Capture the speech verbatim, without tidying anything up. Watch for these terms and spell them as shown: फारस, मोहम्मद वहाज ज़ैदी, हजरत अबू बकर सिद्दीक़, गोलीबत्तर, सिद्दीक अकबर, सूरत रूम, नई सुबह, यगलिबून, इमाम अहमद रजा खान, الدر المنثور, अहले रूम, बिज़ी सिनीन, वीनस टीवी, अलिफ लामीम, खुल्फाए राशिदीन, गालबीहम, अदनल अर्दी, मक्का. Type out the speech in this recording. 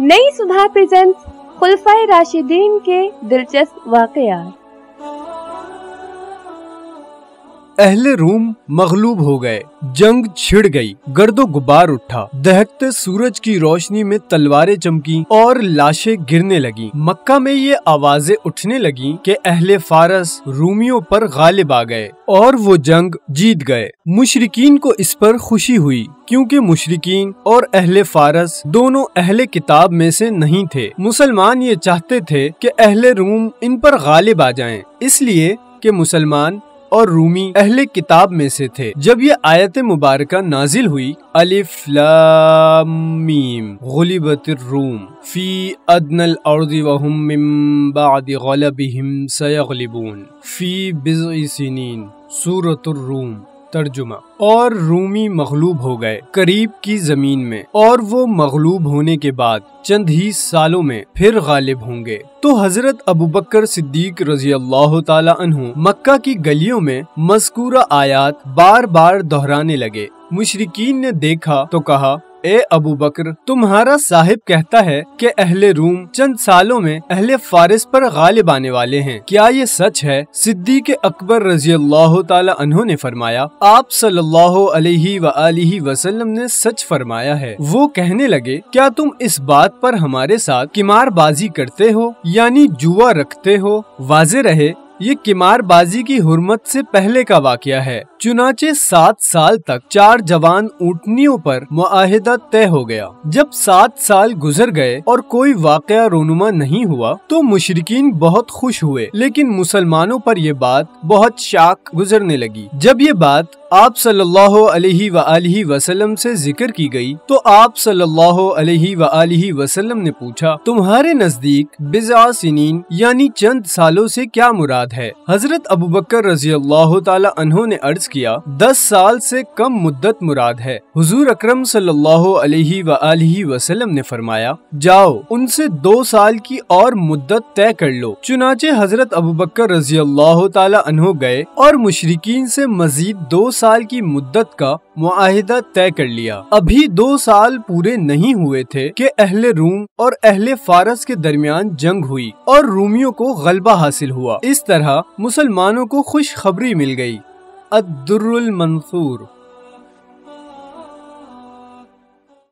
नई सुबह प्रेजेंट्स खुल्फाए राशिदीन के दिलचस्प वाक़यात। अहले रूम मगलूब हो गए, जंग छिड़ गई, गर्दो गुबार उठा, दहकते सूरज की रोशनी में तलवारें चमकी और लाशें गिरने लगी। मक्का में ये आवाजें उठने लगी कि अहल फारस रूमियों पर गालिब आ गए और वो जंग जीत गए। मुशरिकीन को इस पर खुशी हुई क्योंकि मुशरिकीन और अहल फारस दोनों अहले किताब में से नहीं थे। मुसलमान ये चाहते थे कि अहले रूम इन पर गालिब आ जाएं, इसलिए कि मुसलमान और रूमी अहले किताब में से थे। जब ये आयत मुबारका नाजिल हुई, अलिफ लामीम गोलीबत्तर रूम फी अदनल अर्दी वहम मिन बादी गालबीहम यगलिबून फी बिज़ी सिनीन सूरत रूम तर्जुमा। और रूमी मगलूब हो गए करीब की जमीन में, और वो मगलूब होने के बाद चंद ही सालों में फिर गालिब होंगे। तो हजरत अबू बकर सिद्दीक़ रजी अल्लाह ताला अन्हु मक्का की गलियों में मज़कूरा आयात बार बार दोहराने लगे। मुशरिकीन ने देखा तो कहा, ए अबू बकर, तुम्हारा साहिब कहता है कि अहले रूम चंद सालों में अहले फारस पर गालिब आने वाले हैं, क्या ये सच है? सिद्दीक अकबर रजी अल्लाह ताला अन्हों ने फरमाया, आप सल्लल्लाहु अलैहि वालिहि वसल्लम ने सच फरमाया है। वो कहने लगे, क्या तुम इस बात पर हमारे साथ किमारबाजी करते हो, यानी जुआ रखते हो? वाजे रहे, ये किमारबाजी की हुर्मत से पहले का वाकया है। चुनाचे सात साल तक चार जवान ऊँटनियों पर मुआहिदा तय हो गया। जब सात साल गुजर गए और कोई वाकया रोनुमा नहीं हुआ तो मुशरिकीन बहुत खुश हुए, लेकिन मुसलमानों पर यह बात बहुत शाक गुजरने लगी। जब ये बात आप सल्लल्लाहु अलैहि वालिहि वसल्लम से जिक्र की गई, तो आप सल्लल्लाहु अलैहि वालिहि वसल्लम ने पूछा, तुम्हारे नजदीक बिज़ा सिनीन यानी चंद सालों से क्या मुराद है? हजरत अबू बकर रजी अल्लाह ताला अन्हों ने अर्ज किया, दस साल से कम मुद्दत मुराद है। हुजूर अकरम सल्लल्लाहु अलैहि वालिहि वसल्लम ने फरमाया, जाओ उनसे दो साल की और मुद्दत तय कर लो। चुनाचे हजरत अबू बकर रजी अल्लाह ताला अन्हों गए और मुशरिकीन से मजीद दो साल की मुद्दत का मुआहिदा तय कर लिया। अभी दो साल पूरे नहीं हुए थे कि अहले रूम और अहले फारस के दरमियान जंग हुई और रूमियों को गलबा हासिल हुआ। इस तरह मुसलमानों को खुशखबरी मिल गई। الدر المنثور।